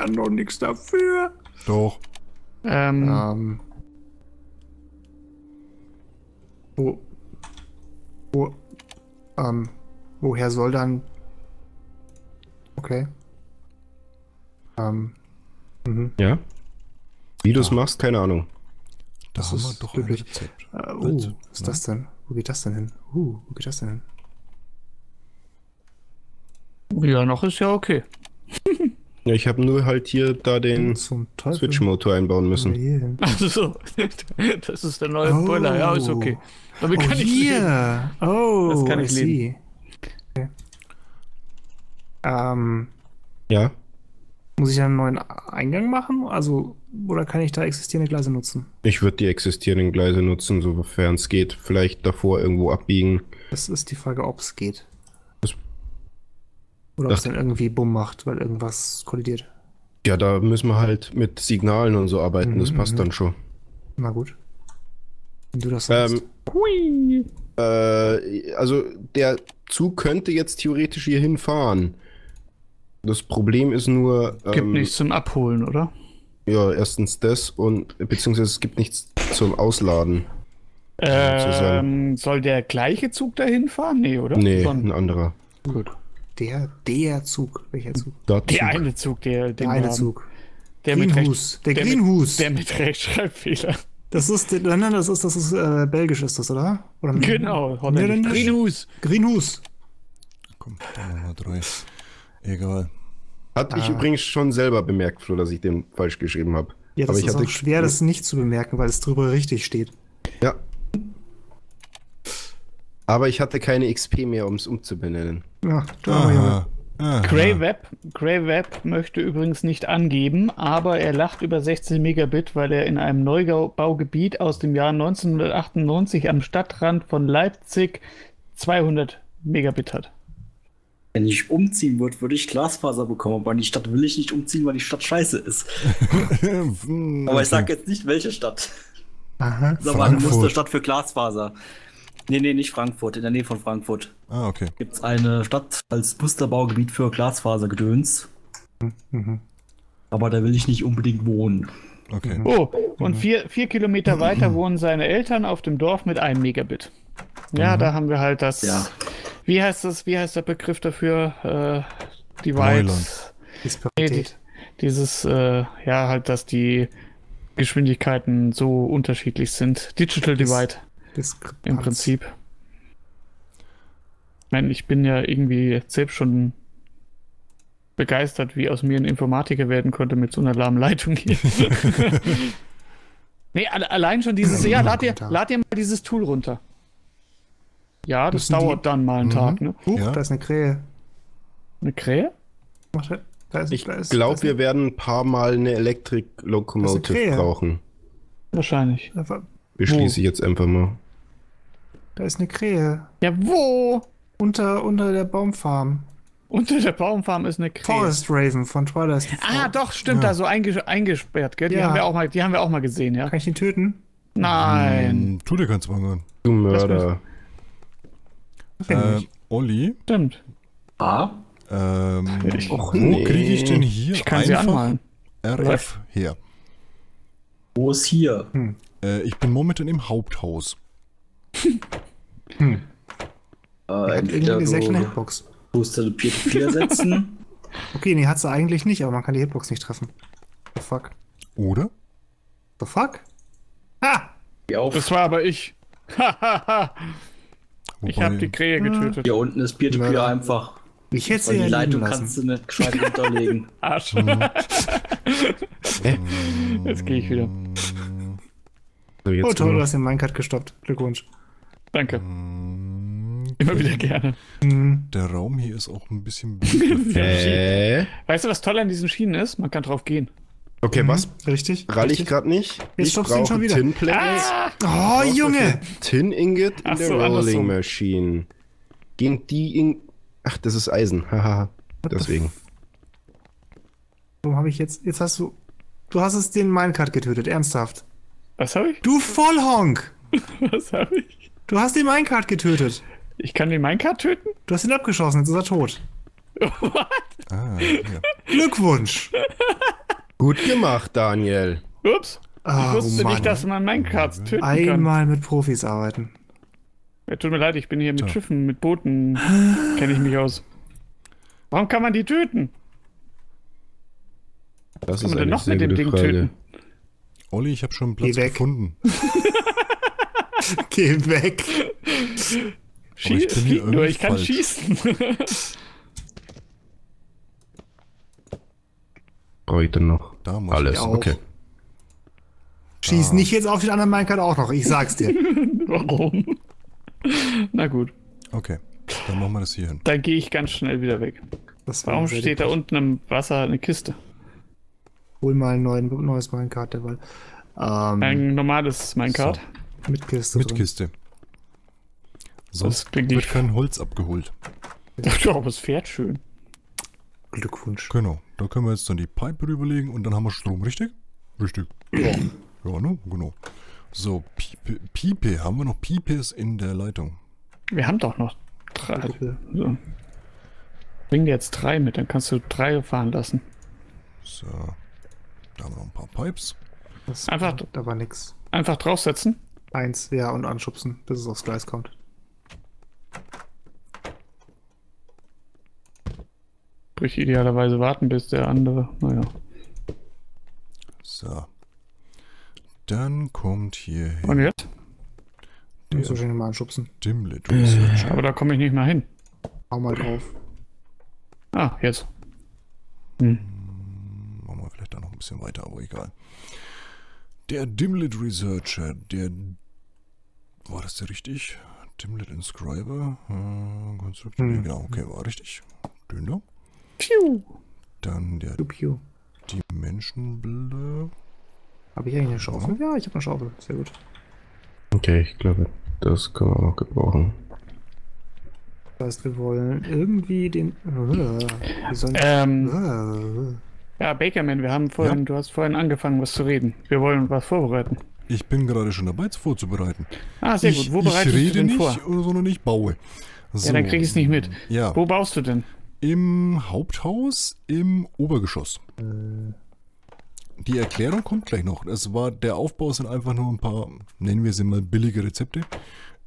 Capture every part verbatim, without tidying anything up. kann doch nichts dafür. Doch. Ähm. ähm. Wo, wo, ähm, woher soll dann... Okay. Ähm. Mhm. Ja. Wie du es machst, keine Ahnung. Das, das ist doch wirklich. Uh, oh, was ist das denn? Wo geht das denn hin? Uh, wo geht das denn hin? Ja, noch ist ja okay. Ja, ich habe nur halt hier da den Switch-Motor einbauen müssen. Also so, das ist der neue oh. Boiler. Ja, ist okay. Damit oh, kann ich hier. Leben. Oh, das kann ich leben. Okay. Ähm, ja. Muss ich einen neuen Eingang machen? Also, oder kann ich da existierende Gleise nutzen? Ich würde die existierenden Gleise nutzen, sofern es geht. Vielleicht davor irgendwo abbiegen. Das ist die Frage, ob es geht. Das Oder ob es dann irgendwie Bumm macht, weil irgendwas kollidiert. Ja, da müssen wir halt mit Signalen und so arbeiten, mhm, das passt dann schon. Na gut. Wenn du das sagst. Ähm, äh, also der Zug könnte jetzt theoretisch hier hinfahren. Das Problem ist nur... Es gibt ähm, nichts zum Abholen, oder? Ja, erstens das und beziehungsweise es gibt nichts zum Ausladen. Ähm, soll der gleiche Zug dahin fahren? Nee, oder? Nee, Son ein anderer. Gut. Der, der Zug. Welcher Zug? Der, der Zug. eine Zug, der, der eine Zug. Der Greenhus. Der Greenhus. Der mit Rechtschreibfehler. Das ist, nein, nein, das ist, das ist, äh, belgisch ist das, oder? Oder genau, holländisch. Greenhus. Greenhus. Komm, Nummer drei. Egal. Hatte ah. ich übrigens schon selber bemerkt, Flo, dass ich den falsch geschrieben habe. Ja, das Aber ist ich auch schwer, das nicht zu bemerken, weil es drüber richtig steht. Ja. Aber ich hatte keine X P mehr, um es umzubenennen. Ja, ah, ah, Grey, Web, Grey Web möchte übrigens nicht angeben, aber er lacht über sechzehn Megabit, weil er in einem Neubaugebiet aus dem Jahr neunzehnhundertachtundneunzig am Stadtrand von Leipzig zweihundert Megabit hat. Wenn ich umziehen würde, würde ich Glasfaser bekommen, aber in die Stadt will ich nicht umziehen, weil die Stadt scheiße ist. Aber ich sage jetzt nicht, welche Stadt. Aha, das ist aber eine Musterstadt für Glasfaser. Nee, nee, nicht Frankfurt, in der Nähe von Frankfurt. Ah, okay. Gibt es eine Stadt als Musterbaugebiet für Glasfasergedöns. Mhm. Aber da will ich nicht unbedingt wohnen. Okay. Oh, und vier, vier Kilometer mhm. weiter wohnen seine Eltern auf dem Dorf mit einem Megabit. Ja, mhm. da haben wir halt das. Ja. Wie heißt das, wie heißt der Begriff dafür? Äh, Device. Nee, die, dieses, äh, ja, halt, dass die Geschwindigkeiten so unterschiedlich sind. Digital das Divide. Diskrepanz. Im Prinzip. Ich meine, ich bin ja irgendwie selbst schon begeistert, wie aus mir ein Informatiker werden konnte mit so einer lahmen Leitung hier. Nee, alle, allein schon dieses, ja, lad dir, lad dir mal dieses Tool runter. Ja, das Müssen dauert die? dann mal einen mhm. Tag, ne? Huch, ja. Da ist eine Krähe. Eine Krähe? Da ist, ich glaube, wir werden ein paar Mal eine Elektrik-Lokomotive brauchen. Wahrscheinlich. Aber beschließe ich jetzt einfach mal. Da ist eine Krähe. Ja, wo? Unter, unter der Baumfarm. Unter der Baumfarm ist eine Krähe. Forest Raven von Twilight. Ah, doch, stimmt, ja. da so einges eingesperrt, gell? Die, ja. haben wir auch mal, die haben wir auch mal gesehen, ja. Kann ich ihn töten? Nein. Hm, tu dir keinen Zwang an. Du Mörder. Äh, Olli. Stimmt. Ah? Ähm, ich, Och, wo nee. kriege ich denn hier ich kann einfach sie anmalen. R F her? Wo ist hier? Hm. Ich bin momentan im Haupthaus. Hm. Äh, entweder eine sehr kleine Hitbox. Du musst eine Peer-to-Peer setzen. Okay, nee, hat sie eigentlich nicht, aber man kann die Hitbox nicht treffen. The fuck. Oder? The fuck? Ha! Das war aber ich. Hahaha. Ich habe die Krähe getötet. Hier unten ist Peer-to-Peer einfach. Ich hätte sie ja die Leitung kannst du nicht gescheit hinterlegen. Arsch. Jetzt gehe ich wieder. So, oh toll, du hast den Minecart gestoppt. Glückwunsch. Danke. Okay. Immer wieder gerne. Der Raum hier ist auch ein bisschen... äh. Weißt du, was toll an diesen Schienen ist? Man kann drauf gehen. Okay, mhm. was? Richtig. Rall ich gerade nicht. Jetzt stoppst du ihn schon wieder. Tin Plates. Ah! Oh, Junge! Tin Ingot in so, der Rolling Machine. Gegen die in... Ach, das ist Eisen. Haha. Deswegen. Warum habe ich jetzt... Jetzt hast du... Du hast es den Minecart getötet. Ernsthaft. Was habe ich? Du Vollhonk! Was habe ich? Du hast den Minecart getötet. Ich kann den Minecart töten? Du hast ihn abgeschossen, jetzt ist er tot. What? Ah, ja. Glückwunsch! Gut gemacht, Daniel. Ups. Ich oh, wusste Mann. nicht, dass man Minecarts töten Einmal kann. Einmal mit Profis arbeiten. Ja, tut mir leid, ich bin hier mit so. Schiffen, mit Booten, kenne ich mich aus. Warum kann man die töten? Das Was kann man denn noch mit dem Ding Frage. töten? Olli, ich habe schon einen Platz Geh gefunden. Geh weg. Schieß, ich flieg nur, ich kann falsch. schießen. Brauche ich denn noch? Da muss Alles, ich auch. okay. Schieß ah. nicht jetzt auf den anderen Minecart auch noch, ich sag's dir. Warum? Na gut. Okay, dann machen wir das hier hin. Dann gehe ich ganz schnell wieder weg. Das Warum steht da unten im Wasser eine Kiste? Hol mal ein neues Minecart derweil. Ähm, ein normales Minecart. So. Mit Kiste. Mit drin. Kiste. Sonst wird ich... kein Holz abgeholt. Ja, aber es fährt schön. Glückwunsch. Genau, da können wir jetzt dann die Pipe rüberlegen und dann haben wir Strom, richtig? Richtig. Ja, ja ne? Genau. So, Piepe, Piepe. Haben wir noch Piepes in der Leitung? Wir haben doch noch drei. So. Bring dir jetzt drei mit, dann kannst du drei fahren lassen. So. Da haben wir noch ein paar Pipes. Das einfach, da war nix. Einfach draufsetzen? Eins, ja, und anschubsen, bis es aufs Gleis kommt. Sprich, idealerweise warten, bis der andere, naja. So. Dann kommt hier hin. Und jetzt? Den muss ich mal anschubsen. Dimlet Researcher. Aber da komme ich nicht mehr hin. Hau mal drauf. Ah, jetzt. Hm. Machen wir vielleicht da noch ein bisschen weiter, aber egal. Der Dimlet Researcher, der... War das der richtig? Dimlet Inscriber. Äh, Construction. Hm. Genau, okay, war richtig. Dünner. Piu. Dann der Piu. Dimension Builder. Habe ich eigentlich eine Schaufel? Ja, ich habe eine Schaufel. Sehr gut. Okay, ich glaube, das kann man noch gebrauchen. Das heißt, wir wollen irgendwie den... Ähm, ja, Bakerman, wir haben vorhin, ja? du hast vorhin angefangen, was zu reden. Wir wollen was vorbereiten. Ich bin gerade schon dabei, es vorzubereiten. Ah, sehr ich, gut. Wo bereitest du denn vor? Ich rede nicht, sondern ich baue. So. Ja, dann krieg ich es nicht mit. Ja. Wo baust du denn? Im Haupthaus, im Obergeschoss. Äh... Die Erklärung kommt gleich noch. Es war, der Aufbau sind einfach nur ein paar, nennen wir sie mal, billige Rezepte.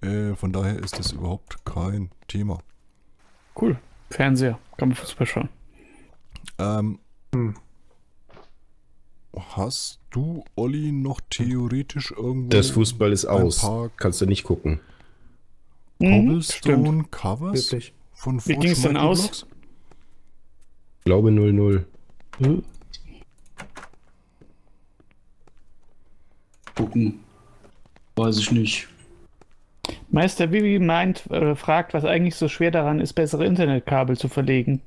Äh, von daher ist das überhaupt kein Thema. Cool. Fernseher. Kann man Fußball schauen. Ähm, hm. Hast du, Olli, noch theoretisch irgendwo... Das Fußball ist aus. Park? Kannst du nicht gucken. Cobblestone Covers? Wirklich. Von Wie ging es denn aus? Blocks? Ich glaube null null. Hm? Gucken. Weiß ich nicht. Meister Bibi meint, äh, fragt, was eigentlich so schwer daran ist, bessere Internetkabel zu verlegen.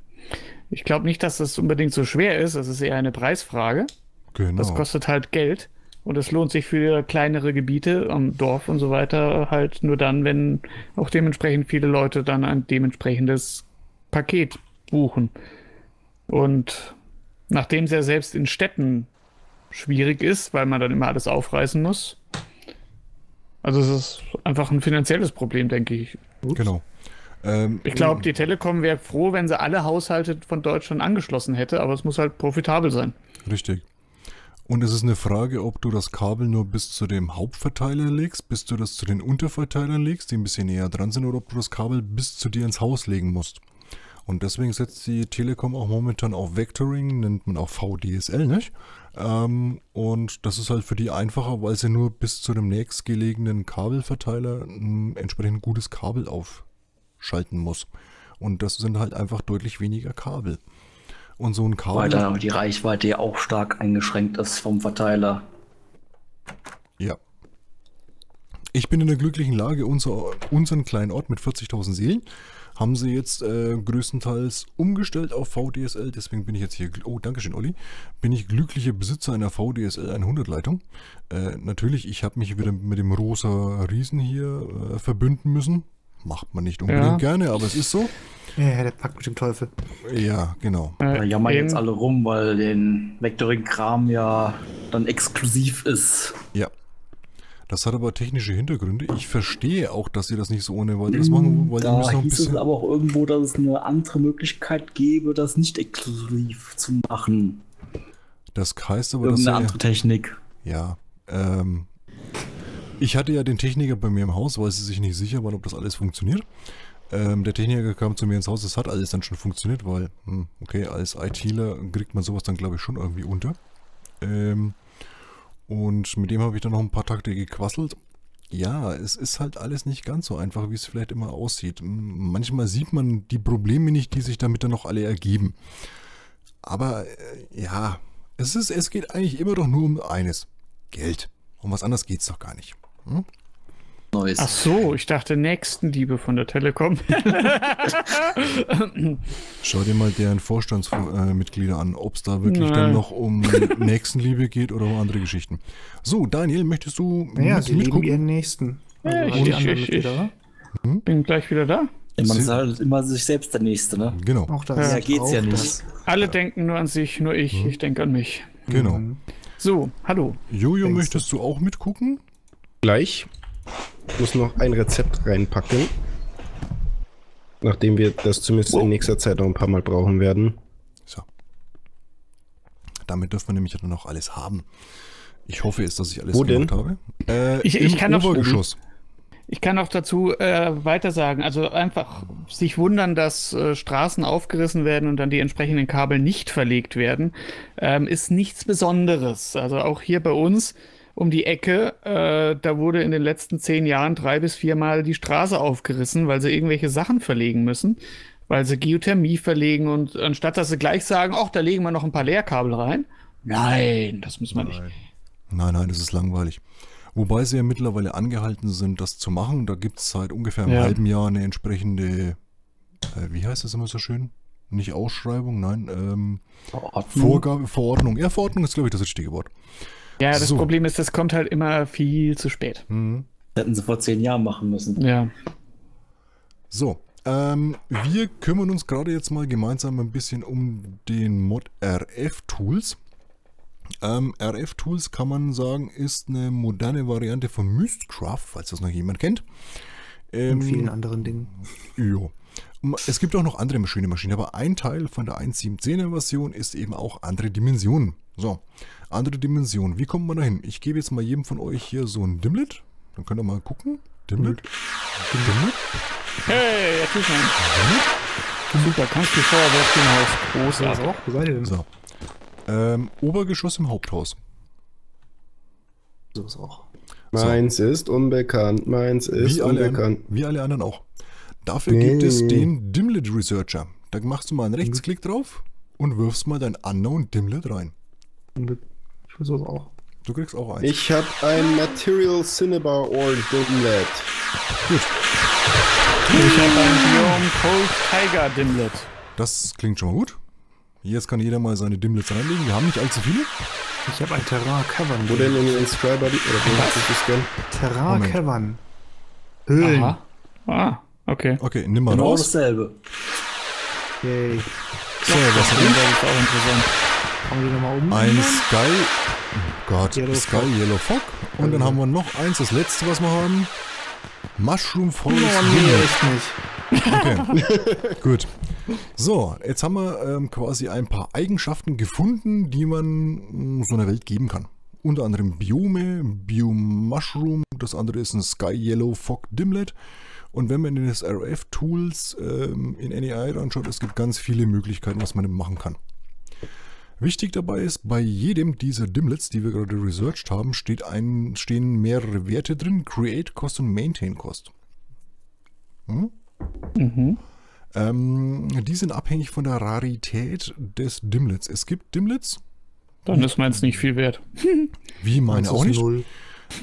Ich glaube nicht, dass das unbedingt so schwer ist. Das ist eher eine Preisfrage. Genau. Das kostet halt Geld. Und es lohnt sich für kleinere Gebiete am Dorf und so weiter halt nur dann, wenn auch dementsprechend viele Leute dann ein dementsprechendes Paket buchen. Und nachdem es ja selbst in Städten schwierig ist, weil man dann immer alles aufreißen muss. Also es ist einfach ein finanzielles Problem, denke ich. Ups. Genau. Ähm, ich glaube, die Telekom wäre froh, wenn sie alle Haushalte von Deutschland angeschlossen hätte, aber es muss halt profitabel sein. Richtig. Und es ist eine Frage, ob du das Kabel nur bis zu dem Hauptverteiler legst, bis du das zu den Unterverteilern legst, die ein bisschen näher dran sind, oder ob du das Kabel bis zu dir ins Haus legen musst. Und deswegen setzt die Telekom auch momentan auf Vectoring, nennt man auch V D S L, nicht? Ähm, und das ist halt für die einfacher, weil sie nur bis zu dem nächstgelegenen Kabelverteiler ein entsprechend gutes Kabel aufschalten muss. Und das sind halt einfach deutlich weniger Kabel. Und so ein Kabel... Weil dann aber die Reichweite ja auch stark eingeschränkt ist vom Verteiler. Ja. Ich bin in der glücklichen Lage, unser, unseren kleinen Ort mit vierzigtausend Seelen haben sie jetzt äh, größtenteils umgestellt auf V D S L. Deswegen bin ich jetzt hier, oh, danke schön, Olli, bin ich glücklicher Besitzer einer V D S L hundert Leitung. Äh, natürlich, ich habe mich wieder mit dem rosa Riesen hier äh, verbünden müssen. Macht man nicht unbedingt ja. gerne, aber es ist so. Ja, der packt mit dem Teufel. Ja, genau. Äh, ja, jammern jetzt alle rum, weil den Vectoring-Kram ja dann exklusiv ist. Ja. Das hat aber technische Hintergründe. Ich verstehe auch, dass sie das nicht so ohne weiteres machen, weil da noch ein bisschen... es aber auch irgendwo, dass es eine andere Möglichkeit gäbe, das nicht exklusiv zu machen. Das heißt aber, dass irgendeine andere Technik. Ja. Ähm, ich hatte ja den Techniker bei mir im Haus, weil sie sich nicht sicher waren, ob das alles funktioniert. Ähm, der Techniker kam zu mir ins Haus, das hat alles dann schon funktioniert, weil, hm, okay, als ITler kriegt man sowas dann, glaube ich, schon irgendwie unter. Ähm, und mit dem habe ich dann noch ein paar Takte gequasselt. Ja, es ist halt alles nicht ganz so einfach, wie es vielleicht immer aussieht. Manchmal sieht man die Probleme nicht, die sich damit dann noch alle ergeben. Aber, äh, ja, es, ist, es geht eigentlich immer doch nur um eines. Geld. Um was anderes geht's doch gar nicht. Hm? Neues. Ach so, ich dachte Nächstenliebe von der Telekom. Schau dir mal deren Vorstandsmitglieder an, ob es da wirklich Nein. dann noch um Nächstenliebe geht oder um andere Geschichten. So, Daniel, möchtest du ja, sie mitgucken? Lieben ihren Nächsten. Ja, also ich, ich, ich, ich hm? bin gleich wieder da. Man ist halt immer sich selbst der Nächste, ne? Genau. Auch das ja, geht's auch ja nicht. Alle ja. denken nur an sich, nur ich. Hm. Ich denke an mich. Genau. So, hallo. Jojo, Denkst möchtest du auch mitgucken? Gleich. Ich muss noch ein Rezept reinpacken. Nachdem wir das zumindest oh. in nächster Zeit noch ein paar Mal brauchen werden. So. Damit dürfen wir nämlich dann noch alles haben. Ich hoffe jetzt, dass ich alles Wo gemacht denn? habe. Äh, ich, ich, kann auch, ich kann auch dazu äh, weiter sagen. Also einfach sich wundern, dass äh, Straßen aufgerissen werden und dann die entsprechenden Kabel nicht verlegt werden, ähm, ist nichts Besonderes. Also auch hier bei uns um die Ecke, äh, da wurde in den letzten zehn Jahren drei bis viermal die Straße aufgerissen, weil sie irgendwelche Sachen verlegen müssen, weil sie Geothermie verlegen und anstatt, dass sie gleich sagen, ach, da legen wir noch ein paar Leerkabel rein. Nein, das muss man nein. nicht. Nein, nein, das ist langweilig. Wobei sie ja mittlerweile angehalten sind, das zu machen. Da gibt es seit ungefähr einem ja. halben Jahr eine entsprechende, äh, wie heißt das immer so schön? Nicht Ausschreibung, nein, ähm, Verordnung. Vorgabe, Verordnung. Ja, Verordnung ist, glaube ich, das richtige Wort. Ja, das so. Problem ist, das kommt halt immer viel zu spät. Mhm. Das hätten sie vor zehn Jahren machen müssen. Ja. So, ähm, wir kümmern uns gerade jetzt mal gemeinsam ein bisschen um den Mod R F Tools. Ähm, R F Tools kann man sagen, ist eine moderne Variante von Mystcraft, falls das noch jemand kennt. Ähm, Und vielen anderen Dingen. Jo. Es gibt auch noch andere schöne Maschinen, aber ein Teil von der eins Punkt siebzehner Version ist eben auch andere Dimensionen. So, andere Dimensionen. Wie kommt man da hin? Ich gebe jetzt mal jedem von euch hier so ein Dimlet. Dann könnt ihr mal gucken. Dimlet. Dimlet. Hey, das ist ein Dimlet. Super, kannst du vorwärts im Haus. Groß, ja, auch. Wo seid ihr denn? So. Ähm, Obergeschoss im Haupthaus. So ist auch. So. Meins ist unbekannt. Meins ist wie unbekannt. Alle, wie alle anderen auch. Dafür nee. gibt es den Dimlet Researcher. Da machst du mal einen Rechtsklick mhm. drauf und wirfst mal dein Unknown Dimlet rein. Ich will sowas auch. Du kriegst auch eins. Ich habe ein Material Cinnabar Ore Dimlet. Gut. Ich habe ein Beyond Cold Tiger Dimlet. Das klingt schon mal gut. Jetzt kann jeder mal seine Dimlets reinlegen. Wir haben nicht allzu viele. Ich habe ein Terra Cavern. Wo denn in den Inscriber? Terra Cavern. Höhlen. Aha. Ah. Okay. Okay, nimm mal genau raus. dasselbe. Yay. So, ja, was ist denn da? Ist auch interessant. Haben wir nochmal oben? Ein Sky. Oh Gott, Yellow Sky Fog. Yellow Fog. Und okay. dann haben wir noch eins, das letzte, was wir haben. Mushroom Forest. Oh, nee, echt nicht. Okay. Gut. So, jetzt haben wir ähm, quasi ein paar Eigenschaften gefunden, die man mh, so einer Welt geben kann. Unter anderem Biome, Biome Mushroom. Das andere ist ein Sky Yellow Fog Dimlet. Und wenn man in das R F Tools ähm, in N E I anschaut, es gibt ganz viele Möglichkeiten, was man machen kann. Wichtig dabei ist, bei jedem dieser Dimlets, die wir gerade researched haben, steht ein, stehen mehrere Werte drin. Create Cost und Maintain Cost. Hm? Mhm. Ähm, die sind abhängig von der Rarität des Dimlets. Es gibt Dimlets. Dann ist meins nicht viel wert. Wie meine auch nicht. Null.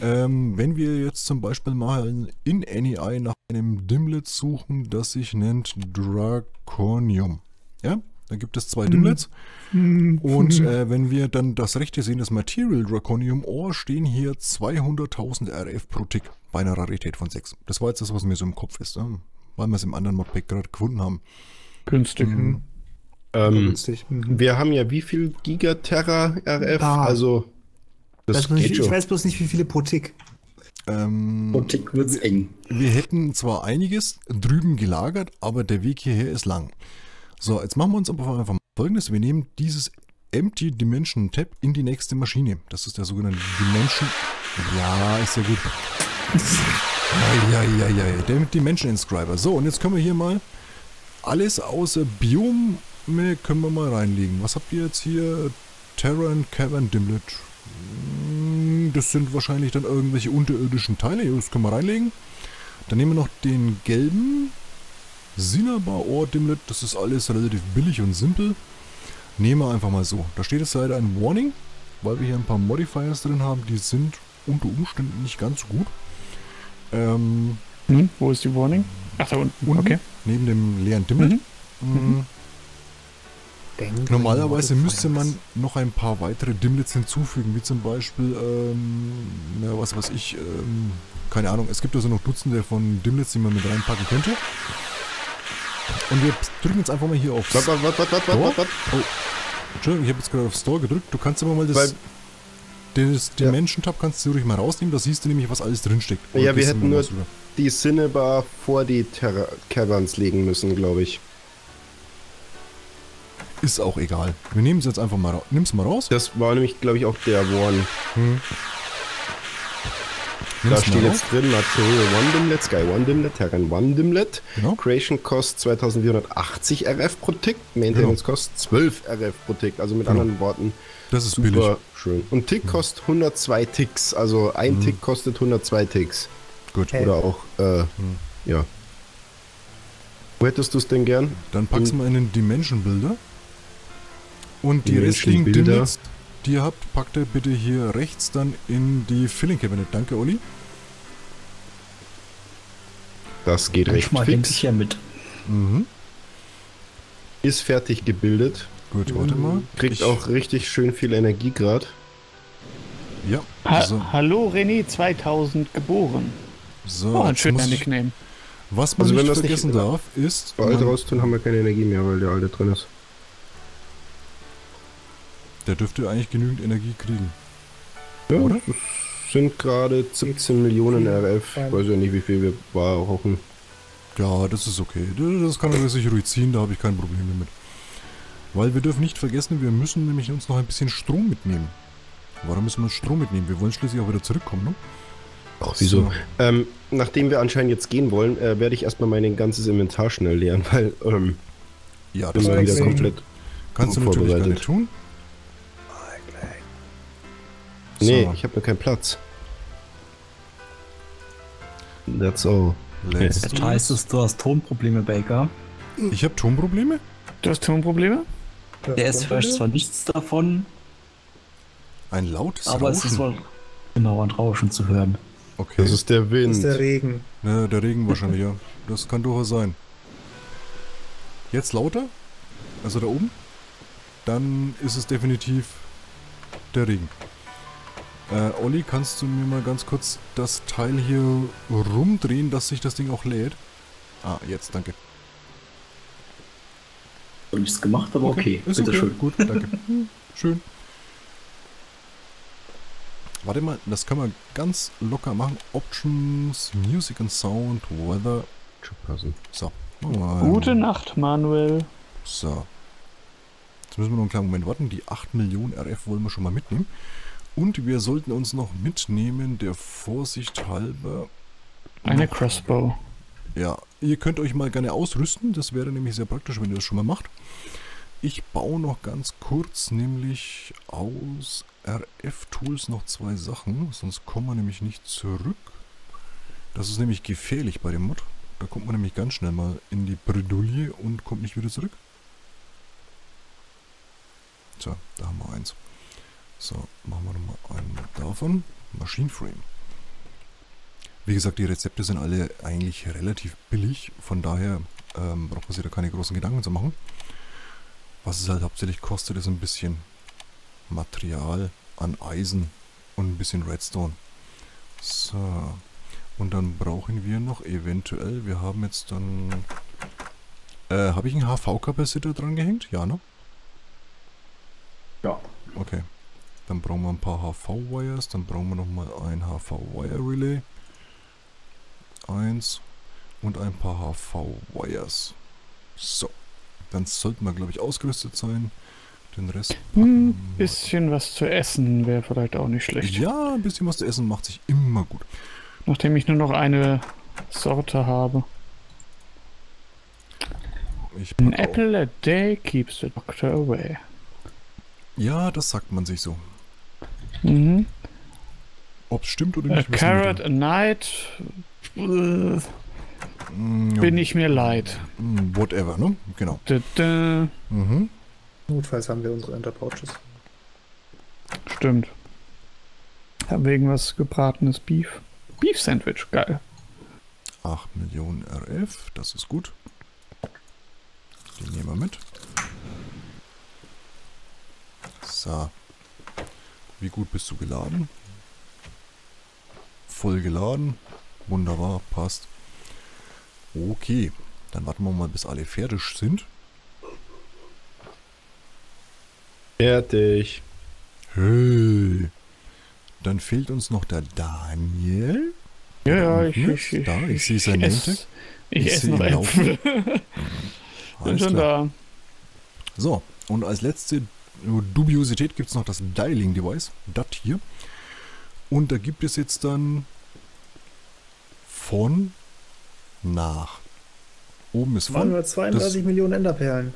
Ähm, wenn wir jetzt zum Beispiel mal in N E I nach einem Dimlet suchen, das sich nennt Draconium. Ja, da gibt es zwei Dimlets. Mhm. Und äh, wenn wir dann das rechte sehen, das Material Draconium Ore, stehen hier zweihunderttausend R F pro Tick bei einer Rarität von sechs. Das war jetzt das, was mir so im Kopf ist, ne? Weil wir es im anderen Modpack gerade gefunden haben. Günstig. Mhm. Ähm, Günstig. Mhm. Wir haben ja wie viel Gigaterra R F? Ah. Also. Das das ich, ich weiß bloß nicht, wie viele pro Tick. Ähm, pro Tick wird es eng. Wir hätten zwar einiges drüben gelagert, aber der Weg hierher ist lang. So, jetzt machen wir uns aber einfach mal Folgendes. Wir nehmen dieses Empty Dimension Tab in die nächste Maschine. Das ist der sogenannte Dimension... Ja, ist ja gut. Ja, ja, ja, ja. Der Dimension Inscriber. So, und jetzt können wir hier mal alles außer Biome können wir mal reinlegen. Was habt ihr jetzt hier? Terran, Cavern, Dimlet. Das sind wahrscheinlich dann irgendwelche unterirdischen Teile. Das können wir reinlegen. Dann nehmen wir noch den gelben Cinnabar Ore Dimlet. Das ist alles relativ billig und simpel. Nehmen wir einfach mal so. Da steht jetzt leider ein Warning, weil wir hier ein paar Modifiers drin haben. Die sind unter Umständen nicht ganz so gut. Ähm, hm, wo ist die Warning? Ach, da unten. unten okay. Neben dem leeren Dimlet. Mhm. Mhm. Normalerweise müsste man noch ein paar weitere Dimlets hinzufügen, wie zum Beispiel, ähm, na, was weiß ich, ähm, keine Ahnung, es gibt also noch Dutzende von Dimlets, die man mit reinpacken könnte. Und wir drücken jetzt einfach mal hier auf Store. Oh, Entschuldigung, ich habe jetzt gerade auf Store gedrückt. Du kannst aber mal das... Weil das Dimension-Tab kannst du ruhig mal rausnehmen, da siehst du nämlich, was alles drinsteckt. Ja, wir hätten nur die Cinnabar vor die Caverns legen müssen, glaube ich. Ist auch egal. Wir nehmen es jetzt einfach mal raus. Nimm's mal raus. Das war nämlich, glaube ich, auch der Warn. Hm. Da steht jetzt drin, Material One Dimlet, Sky One Dimlet, Terran One Dimlet. Genau. Creation Cost zweitausendvierhundertachtzig R F pro Tick, Maintenance genau. Cost zwölf R F pro Tick. Also mit genau. anderen Worten, das ist super billig. Schön. Und Tick hm. kostet hundertzwei Ticks. Also ein hm. Tick kostet hundertzwei Ticks. Gut. Hey. Oder auch, äh, hm. ja. Wo hättest du es denn gern? Dann packst du mal in den Dimension Builder. Und die, die restlichen Dimlets, die ihr habt, packt ihr bitte hier rechts dann in die Filling Cabinet. Danke, Oli. Das geht recht fix. Denke ich ja mit. Mhm. Ist fertig gebildet. Gut, warte mal. Kriegt ich auch richtig schön viel Energie gerade. Ja. Also. Ha Hallo René zweitausend geboren. So, oh, ein schöner Nickname. Was man also, nicht wenn vergessen nicht darf, ist... Bei Alte raus tun haben wir keine Energie mehr, weil der Alte drin ist. Der dürfte eigentlich genügend Energie kriegen. Ja, oder? Das sind gerade siebzehn Millionen R F. Ich weiß ja nicht, wie viel wir brauchen. Ja, das ist okay. Das kann er sich ruhig ziehen, da habe ich kein Problem damit. Weil wir dürfen nicht vergessen, wir müssen nämlich uns noch ein bisschen Strom mitnehmen. Warum müssen wir uns Strom mitnehmen? Wir wollen schließlich auch wieder zurückkommen, ne? Ach, wieso? So. Ähm, nachdem wir anscheinend jetzt gehen wollen, äh, werde ich erstmal mein ganzes Inventar schnell leeren, weil, ähm... ja, das ist wieder komplett Kannst du natürlich gar nicht tun. So. Nee, ich habe ja keinen Platz. That's all. Let's das heißt es, du hast Tonprobleme, Baker. Ich habe Tonprobleme? Du hast Tonprobleme? Der ist vielleicht zwar nichts davon. Ein lautes aber Rauschen. Aber es ist wohl genau ein Rauschen zu hören. Okay. Das ist der Wind. Das ist der Regen. Ne, der Regen wahrscheinlich, ja. Das kann durchaus sein. Jetzt lauter? Also da oben? Dann ist es definitiv der Regen. Äh, Olli, kannst du mir mal ganz kurz das Teil hier rumdrehen, dass sich das Ding auch lädt? Ah, jetzt, danke. Hab ich's gemacht, aber okay. okay. Ist bitte okay. schön. Gut, danke. Schön. Warte mal, das kann man ganz locker machen. Options, Music and Sound, Weather. So. Gute Nacht, Manuel. So. Jetzt müssen wir noch einen kleinen Moment warten. Die acht Millionen R F wollen wir schon mal mitnehmen. Und wir sollten uns noch mitnehmen, der Vorsicht halber... Eine Crossbow. Ja, ihr könnt euch mal gerne ausrüsten. Das wäre nämlich sehr praktisch, wenn ihr das schon mal macht. Ich baue noch ganz kurz, nämlich aus R F Tools noch zwei Sachen. Sonst kommen wir nämlich nicht zurück. Das ist nämlich gefährlich bei dem Mod. Da kommt man nämlich ganz schnell mal in die Bredouille und kommt nicht wieder zurück. So, da haben wir eins. So, machen wir nochmal einen davon. Machine Frame. Wie gesagt, die Rezepte sind alle eigentlich relativ billig. Von daher ähm, braucht man sich da keine großen Gedanken zu machen. Was es halt hauptsächlich kostet, ist ein bisschen Material an Eisen und ein bisschen Redstone. So. Und dann brauchen wir noch eventuell, wir haben jetzt dann... Äh, habe ich einen H V-Kapazitor dran gehängt? Ja, ne? Ja. Okay. Dann brauchen wir ein paar H V-Wires. Dann brauchen wir nochmal ein H V-Wire-Relay. Eins. Und ein paar H V-Wires. So. Dann sollten wir, glaube ich, ausgerüstet sein. Den Rest packen ein bisschen wir. Was zu essen wäre vielleicht auch nicht schlecht. Ja, ein bisschen was zu essen macht sich immer gut. Nachdem ich nur noch eine Sorte habe. An apple a day keeps the doctor away. Ja, das sagt man sich so. Mhm. Ob es stimmt oder nicht. A carrot a night. Äh, ja. Bin ich mir leid. Whatever, ne? Genau. Da, da. Mhm. Notfalls haben wir unsere Enterpouches. Stimmt. Haben wir irgendwas gebratenes Beef? Beef Sandwich, geil. acht Millionen R F, das ist gut. Den nehmen wir mit. So. Wie gut bist du geladen? Voll geladen. Wunderbar, passt. Okay, dann warten wir mal, bis alle fertig sind. Fertig. Hey. Dann fehlt uns noch der Daniel. Ja, ja, ich, ich, ich, da, ich, ich sehe seinen Hintergrund. Ich, ich esse noch Äpfel. Bin schon da. So, und als letzte Dubiosität gibt es noch das Dialing Device, das hier. Und da gibt es jetzt dann von nach. Oben ist von. neunhundertzweiunddreißig Millionen Enderperlen.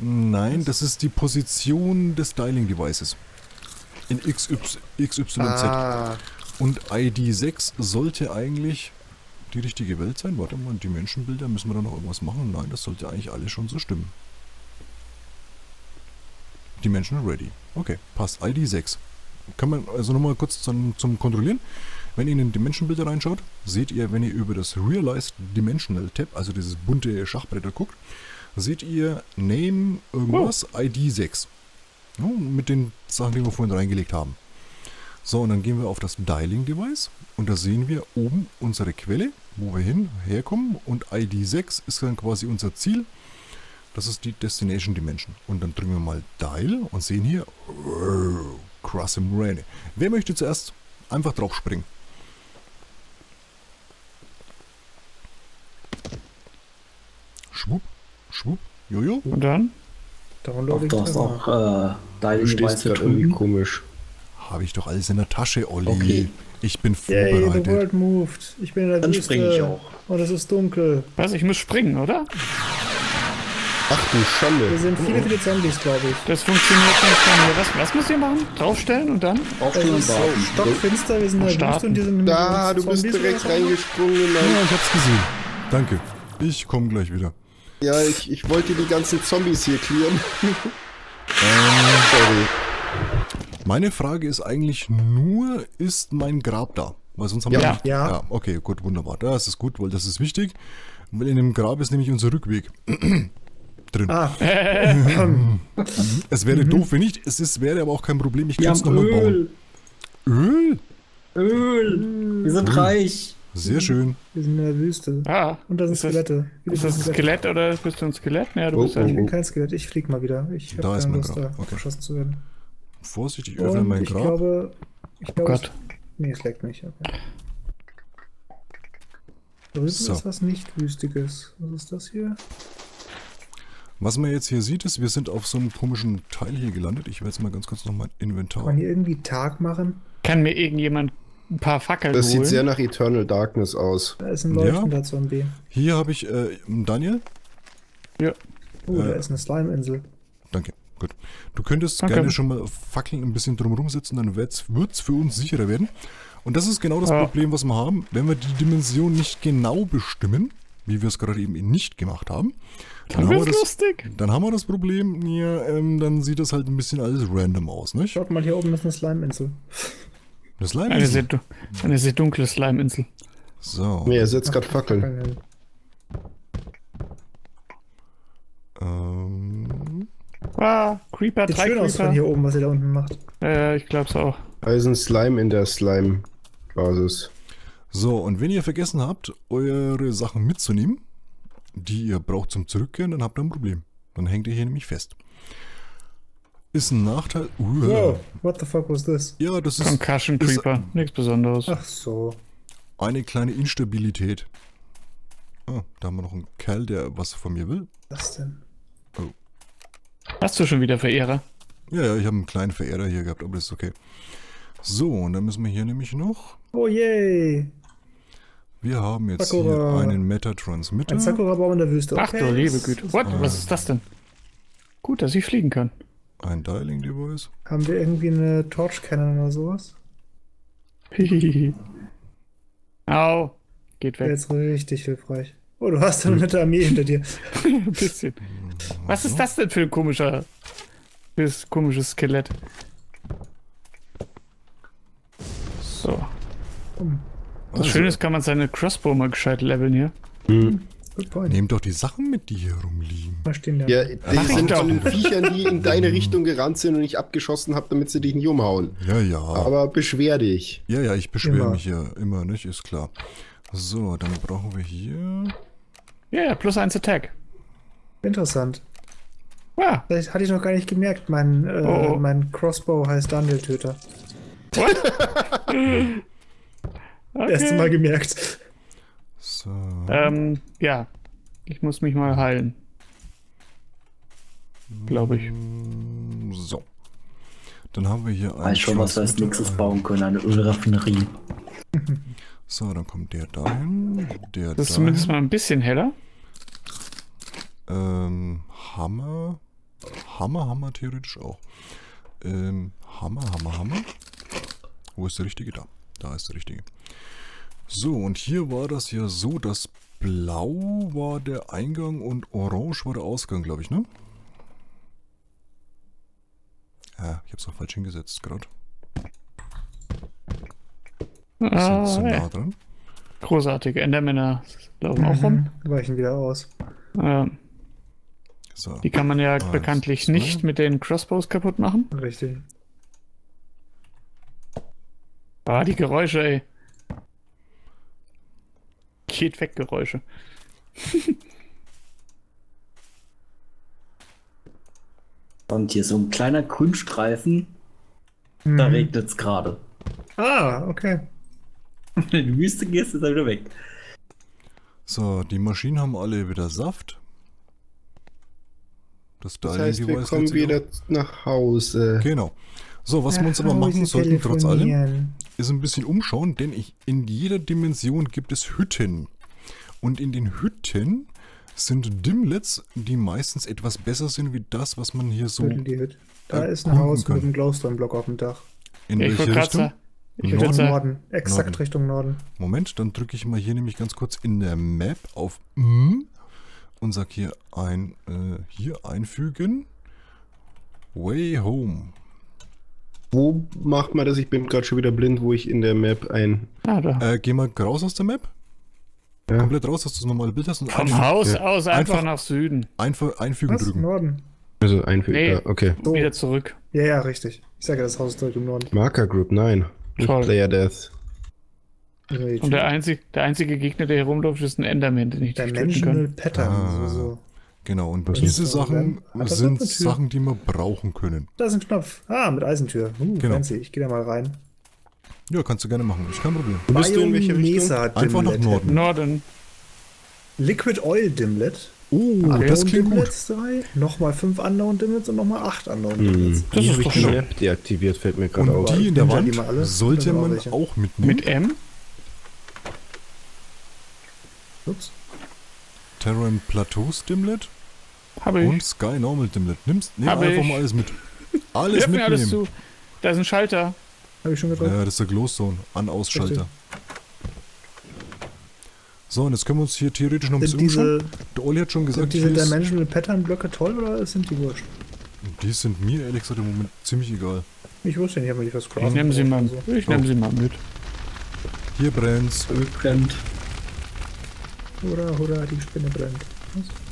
Nein, das ist die Position des Dialing Devices. In X Y Z. Ah. Und I D sechs sollte eigentlich die richtige Welt sein. Warte mal, Dimension Builder, müssen wir da noch irgendwas machen? Nein, das sollte eigentlich alles schon so stimmen. Dimension Ready. Okay, passt. I D sechs. Kann man also nochmal kurz zum, zum Kontrollieren. Wenn ihr in den Dimension Builder reinschaut, seht ihr, wenn ihr über das Realized Dimensional Tab, also dieses bunte Schachbretter guckt, seht ihr Name irgendwas, oh. I D sechs. Ja, mit den Sachen, die wir vorhin reingelegt haben. So, und dann gehen wir auf das Dialing Device und da sehen wir oben unsere Quelle, wo wir hin herkommen, und I D sechs ist dann quasi unser Ziel. Das ist die Destination Dimension. Und dann drücken wir mal Dial und sehen hier oh, krasse Moräne. Wer möchte zuerst einfach drauf springen? Schwupp, schwupp, jojo. Und dann? Downloading. Ach, das ist auch äh, Dialing Device irgendwie komisch. Habe ich doch alles in der Tasche, Olli. Okay. Ich bin vorbereitet. The world moved. Ich bin in der Dann springe ich auch. Und es ist dunkel. Was? Ich muss springen, oder? Ach du Schande. Wir sind viele, viele Zombies, glaube ich. Das funktioniert nicht. Was, was muss ich machen? Draufstellen und dann? Aufstellen und bauen. Stockfinster, wir sind in der Wüste und die sind... Da, du bist direkt reingesprungen. Ja, ich hab's gesehen. Danke. Ich komme gleich wieder. Ja, ich, ich wollte die ganzen Zombies hier clearen. ähm, sorry. Meine Frage ist eigentlich nur, ist mein Grab da? Weil sonst haben ja, wir nicht... ja. ja. Okay, gut, wunderbar. Das ist gut, weil das ist wichtig. Weil in dem Grab ist nämlich unser Rückweg drin. Ah. Es wäre mhm. doof, wenn nicht. Es ist, wäre aber auch kein Problem. Ich kann es nochmal bauen. Öl? Öl. Wir sind Öl. reich. Sehr schön. Wir sind in der Wüste. Ah. Und das sind Skelette. Ist das ein Skelett oder bist du ein Skelett? Ja, du oh, bist oh, ein... Ich bin kein Skelett. Ich flieg mal wieder. Ich da ist mein Lust, Grab. Da okay. Geschossen zu werden. Vorsichtig, ich öffne und mein Grab. Ich glaube, ich oh glaube Gott. Es, nee, es leckt mich. Okay. So ist so. Was nicht Wüstiges. Was ist das hier? Was man jetzt hier sieht, ist, wir sind auf so einem komischen Teil hier gelandet. Ich werde jetzt mal ganz kurz noch mein Inventar. Kann man hier irgendwie Tag machen? Kann mir irgendjemand ein paar Fackeln das holen? Das sieht sehr nach Eternal Darkness aus. Da ist ein leuchtender ja. Zombie. Hier habe ich äh, Daniel. Ja. Oh, äh, da ist eine Slime-Insel. Danke. Gut. Du könntest okay. gerne schon mal Fackeln ein bisschen drumherum sitzen, dann wird's, wird's für uns sicherer werden. Und das ist genau das ja. Problem, was wir haben. Wenn wir die Dimension nicht genau bestimmen, wie wir es gerade eben nicht gemacht haben, dann, dann, haben wir das, lustig. dann haben wir das Problem, ja, ähm, dann sieht das halt ein bisschen alles random aus. Nicht? Schaut mal, hier oben ist eine Slime-Insel. Eine Slime-Insel? Eine, eine sehr dunkle Slime-Insel. So. Nee, er setzt gerade Fackeln. Ähm... Ah, Creeper, drei Creeper. Aus von hier oben, was ihr da unten macht. Ja, ich glaub's auch. Eisen Slime in der Slime-Basis. So, und wenn ihr vergessen habt, eure Sachen mitzunehmen, die ihr braucht zum Zurückkehren, dann habt ihr ein Problem. Dann hängt ihr hier nämlich fest. Ist ein Nachteil. Uh, Whoa, what the fuck was this? Ja, das ist... Concussion Creeper, ist, nichts Besonderes. Ach so. Eine kleine Instabilität. Ah, da haben wir noch einen Kerl, der was von mir will. Was denn? Oh. Hast du schon wieder Verehrer? Ja, ja, ich habe einen kleinen Verehrer hier gehabt, aber das ist okay. So, und dann müssen wir hier nämlich noch... Oh je! Wir haben jetzt Sakura. Hier einen Meta-Transmitter. Ein Sakura-Baum in der Wüste. Ach du liebe Güte. What? Ah. Was ist das denn? Gut, dass ich fliegen kann. Ein Dialing Device. Haben wir irgendwie eine Torch Cannon oder sowas? Au! Geht weg. Jetzt richtig hilfreich. Oh, du hast eine nette Armee hinter dir. Ein bisschen. Was ist das denn für ein komischer... Fürs komisches Skelett? So. Das also. Schöne ist, kann man seine Crossbow mal gescheit leveln hier. Mhm. Nehmt doch die Sachen mit, die hier rumliegen. Da ja, das Ach, sind von den Viechern, die in deine Richtung gerannt sind und ich abgeschossen habe, damit sie dich nicht umhauen. Ja, ja. Aber beschwer dich. Ja, ja, ich beschwere mich ja immer, nicht? Ist klar. So, dann brauchen wir hier... Ja, yeah, plus eins Attack. Interessant. Ja. Das hatte ich noch gar nicht gemerkt. Mein, äh, oh. mein Crossbow heißt Dundeltöter. What? Okay. Erste Mal gemerkt. So. Ähm, ja. Ich muss mich mal heilen. Glaube ich. So. Dann haben wir hier einen. Weiß schon, was wir als nächstes bauen können: eine Ölraffinerie. So, dann kommt der da hin. Der das ist zumindest mal ein bisschen heller. Ähm, Hammer. Hammer, Hammer theoretisch auch. Ähm, Hammer, Hammer, Hammer. Wo ist der richtige? Da. Da ist der richtige. So, und hier war das ja so, dass blau war der Eingang und orange war der Ausgang, glaube ich, ne? Ah, ich habe es auch falsch hingesetzt gerade. Ah, so nah dran. Großartige Endermänner laufen mhm. auch rum. Weichen wieder aus. Ähm, so. Die kann man ja Eins, bekanntlich zwei. Nicht mit den Crossbows kaputt machen. Richtig. Ah, die Geräusche, ey. Geht weg, Geräusche. Und hier so ein kleiner Grünstreifen. Mhm. Da regnet es gerade. Ah, okay. Wenn du Wüste gehst, ist er wieder weg. So, die Maschinen haben alle wieder Saft. Das, das heißt, wir kommen wieder nach Hause. Genau. So, was wir uns aber machen sollten, trotz allem, ist ein bisschen umschauen, denn ich, in jeder Dimension gibt es Hütten. Und in den Hütten sind Dimlets, die meistens etwas besser sind, wie das, was man hier so... Da ist ein Haus mit einem Glowstone-Block auf dem Dach. In welche Richtung? Ich würde jetzt Norden. Exakt Richtung Norden. Moment, dann drücke ich mal hier nämlich ganz kurz in der Map auf M und sage hier ein, äh, hier einfügen. Way Home. Wo macht man das? Ich bin gerade schon wieder blind, wo ich in der Map ein... Ah, äh, geh mal raus aus der Map. Ja. Komplett raus, dass du das normale Bild hast. Und vom Haus ja. aus einfach, einfach nach Süden. Einfach einfügen drücken. Norden. Also einfügen, nee. Ja, okay. So. Wieder zurück. Ja, ja, richtig. Ich sage, das Haus ist direkt im Norden. Marker Group, nein. Toll. Player Death. Und der einzige, der einzige Gegner, der hier rumläuft, ist ein Enderman, den ich Dimensional Pattern. Ah. So, so. Genau, und das diese Sachen sind Sachen, die wir brauchen können. Da ist ein Knopf. Ah, mit Eisentür. Uh, genau. Fancy. Ich gehe da mal rein. Ja, kannst du gerne machen. Ich kann probieren. Bio bist du in welche Richtung? Einfach nach Norden. Norden. Liquid Oil Dimlet. Oh, okay. Das klingt Dimlets gut. drei, nochmal fünf Unknown Dimlets und nochmal acht Unknown Dimlets. Hm. Das, das ist doch schön. Genau. Deaktiviert, fällt mir gerade auf. Und die in der Wand sollte man auch, auch mitnehmen. Mit M? Ups. Terran Plateaus Dimlet. Habe ich. Und Sky Normal Dimlet. Nimmst, nimm Habe einfach ich. mal alles mit. Alles mitnehmen. Mir alles zu. Da ist ein Schalter. Habe ich schon gedrückt. Ja, das ist der Glowstone. An-Aus-Schalter. So, und jetzt können wir uns hier theoretisch noch ein bisschen umschauen. Der Olli hat schon gesagt, sind diese Dimensional Pattern Blöcke toll oder sind die wurscht? Die sind mir ehrlich gesagt im Moment ziemlich egal. Ich wusste nicht, ob man die was craften. Ich nehme sie mal, so. ich nehm oh. sie mal mit. Hier brennt's. Öl brennt. Hurra, hurra, die Spinne brennt. Was?